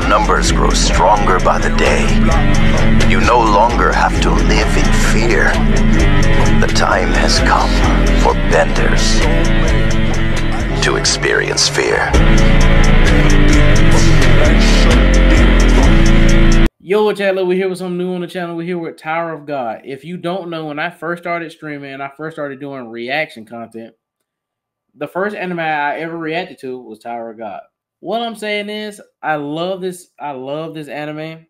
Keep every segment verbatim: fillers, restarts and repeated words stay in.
Your numbers grow stronger by the day. You no longer have to live in fear. The time has come for benders to experience fear. Yo, what's up? We're here with something new on the channel. We're here with Tower of God. If you don't know, when I first started streaming and I first started doing reaction content, the first anime I ever reacted to was Tower of God. What I'm saying is, I love this. I love this anime.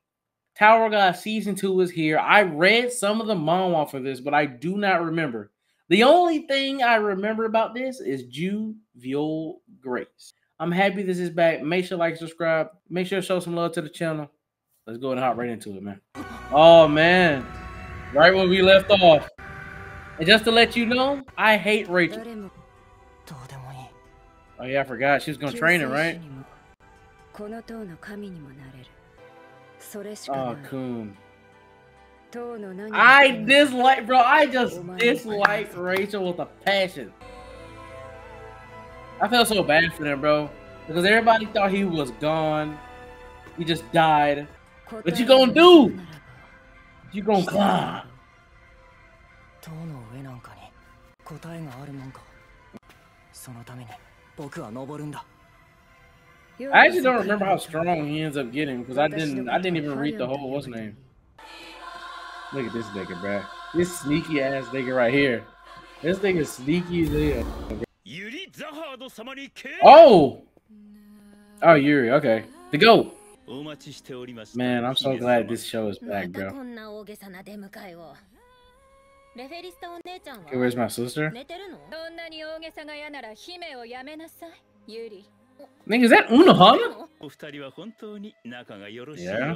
Tower of God season two is here. I read some of the manga for this, but I do not remember. The only thing I remember about this is Ju Viol Grace. I'm happy this is back. Make sure to like, subscribe. Make sure to show some love to the channel. Let's go and hop right into it, man. Oh, man. Right when we left off. And just to let you know, I hate Rachel. Oh, yeah, I forgot. She was going to train her, right? Oh, cool. I dislike, bro. I just dislike Rachel with a passion. I felt so bad for them, bro. Because everybody thought he was gone. He just died. What you gonna do? You gonna climb. I actually don't remember how strong he ends up getting because I didn't I didn't even read the whole what's name. Look at this nigga, bro. This sneaky ass nigga right here. This nigga's sneaky as hell. Oh! Oh, Yuri, okay. The GOAT! Man, I'm so glad this show is back, bro. Okay, where's my sister? Nigga, is that Unohana? Yeah.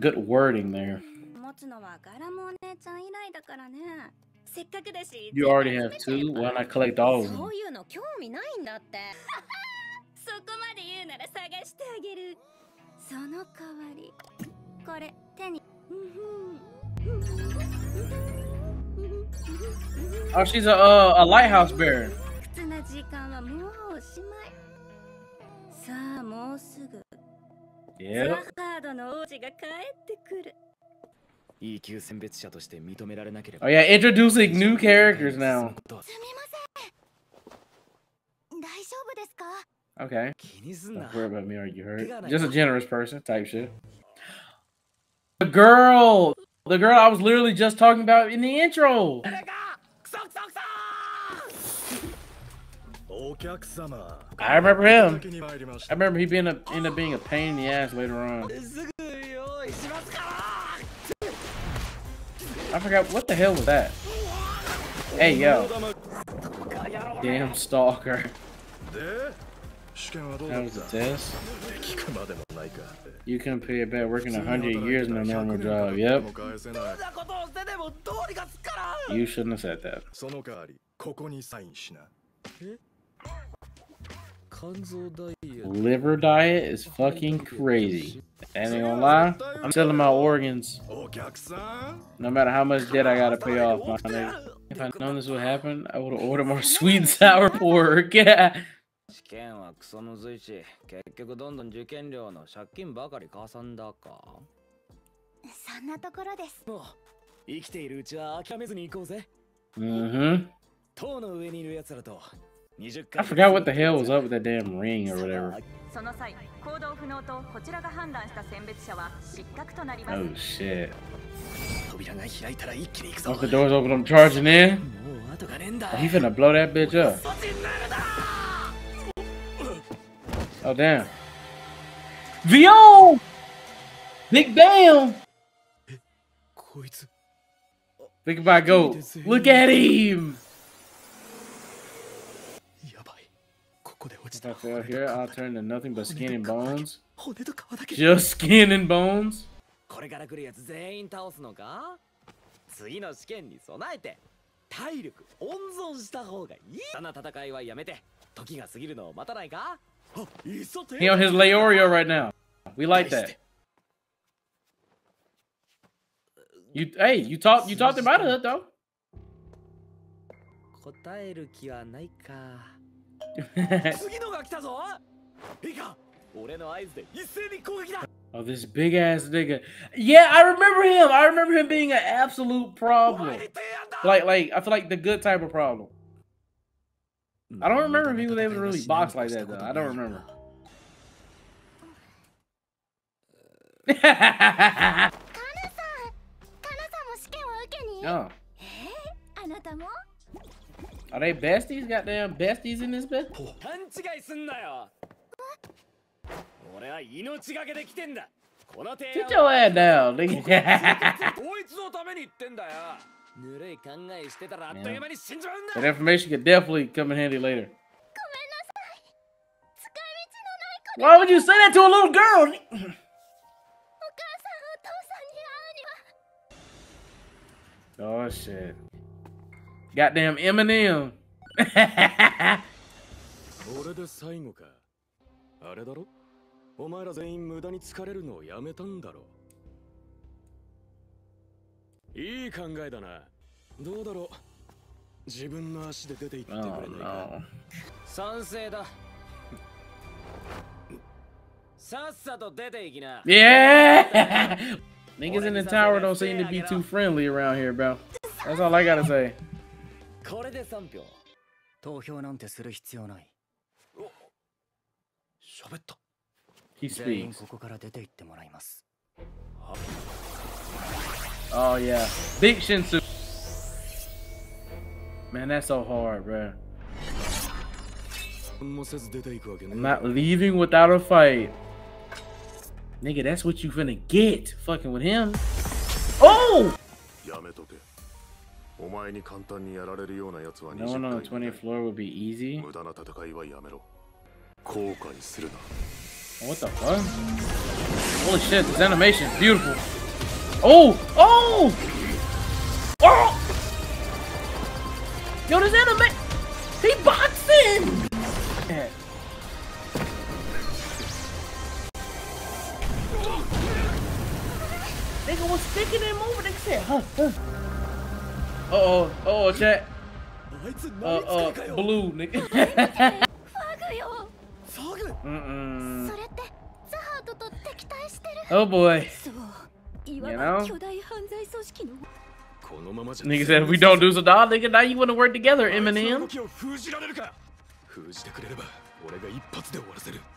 Good wording there. You already have two? Why not collect all of them? Oh, she's a uh, a lighthouse bearer. Yeah. Oh yeah, introducing new characters now. Okay. Don't worry about me, are you hurt? Just a generous person type shit. The girl! The girl I was literally just talking about in the intro! I remember him. I remember he being a, end up being a pain in the ass later on. I forgot, what the hell was that? Hey, yo. Damn stalker. That was a test. You couldn't pay it back working a hundred years in a normal job, yep. You shouldn't have said that. Liver diet is fucking crazy. I ain't gonna lie, I'm selling my organs. No matter how much debt I gotta pay off, my nigga. If I'd known this would happen, I would've ordered more sweet and sour pork. Yeah. Mm-hmm. I forgot what the hell was up with that damn ring or whatever. Oh shit. Once the door's open, I'm charging in. Oh, he finna blow that bitch up. Oh damn. Viol! Big damn! Think about Goat. Look at him! If I fail here, I'll turn to nothing but skin and bones. Just skin and bones? He on his Leorio right now. We like that. You, hey, you talked you talked him out of it though. Oh, this big ass nigga. Yeah, I remember him. I remember him being an absolute problem. Like, like I feel like the good type of problem. I don't remember if he was able to really box like that though. I don't remember. Oh. Are they besties? Goddamn besties in this bed? Sit your ass down, nigga. Yeah. That information could definitely come in handy later. Why would you say that to a little girl? Oh shit. Goddamn Eminem. Oh, no. Yeah. Niggas in the tower don't seem to be too friendly around here, bro. That's all I gotta say. He speaks. Oh yeah, big Shinsu. Man, that's so hard, bro. I'm not leaving without a fight. Nigga, that's what you finna get fucking with him. Oh! No one on the twentieth floor would be easy. What the fuck? Holy shit, this animation is beautiful. Oh! Oh! Oh! Yo, this animation. He boxing! Yeah. Nigga was sticking and moving, nigga said, huh, huh. Uh-oh, uh-oh, chat. Uh-oh, uh, blue, nigga. Mm-mm. Oh, boy. You know? Nigga said, if we don't do so, nah, nigga, now you want to work together, Eminem.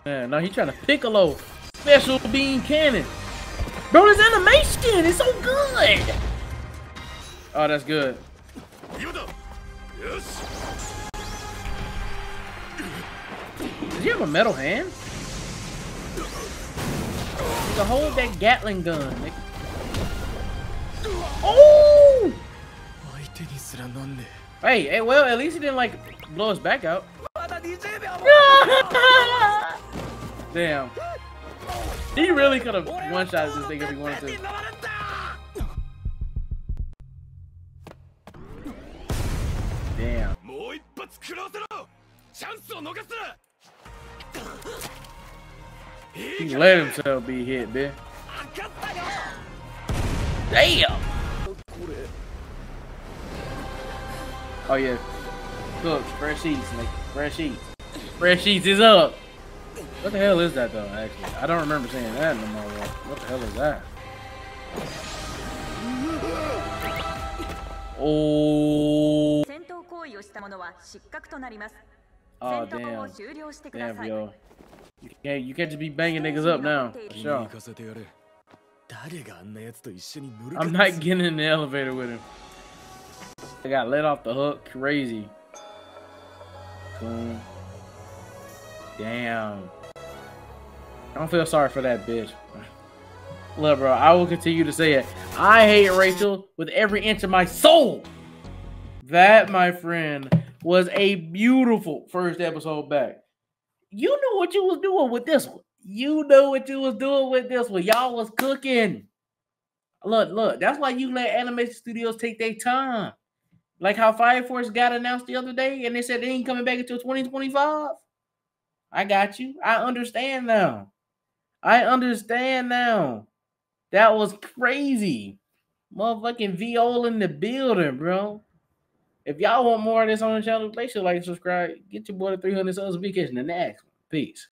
Yeah, now he trying to Piccolo. Special beam cannon. Bro, this animation is so good. Oh, that's good. Does he have a metal hand? To hold that Gatling gun. Nigga. Oh! Hey, hey, well, at least he didn't like blow his back out. Damn. He really could have one-shot this thing if he wanted to. Damn. He let himself be hit, bitch. Damn. Oh yeah. Look, fresh eats, like fresh eats. Fresh eats is up. What the hell is that though, actually? I don't remember seeing that in the mall. What the hell is that? Oh, oh damn. Damn, yo. You can't, you can't just be banging niggas up now. For sure. I'm not getting in the elevator with him. I got let off the hook. Crazy. Boom. Damn. I don't feel sorry for that bitch. Look, bro, I will continue to say it. I hate Rachel with every inch of my soul. That, my friend, was a beautiful first episode back. You knew what you was doing with this one. You know what you was doing with this one. Y'all was cooking. Look, look, that's why you let animation studios take their time. Like how Fire Force got announced the other day, and they said they ain't coming back until twenty twenty-five. I got you. I understand now. I understand now. That was crazy. Motherfucking Viol in the building, bro. If y'all want more of this on the channel, make sure to like and subscribe. Get your boy to three hundred subs. We'll be catching the next one. Peace.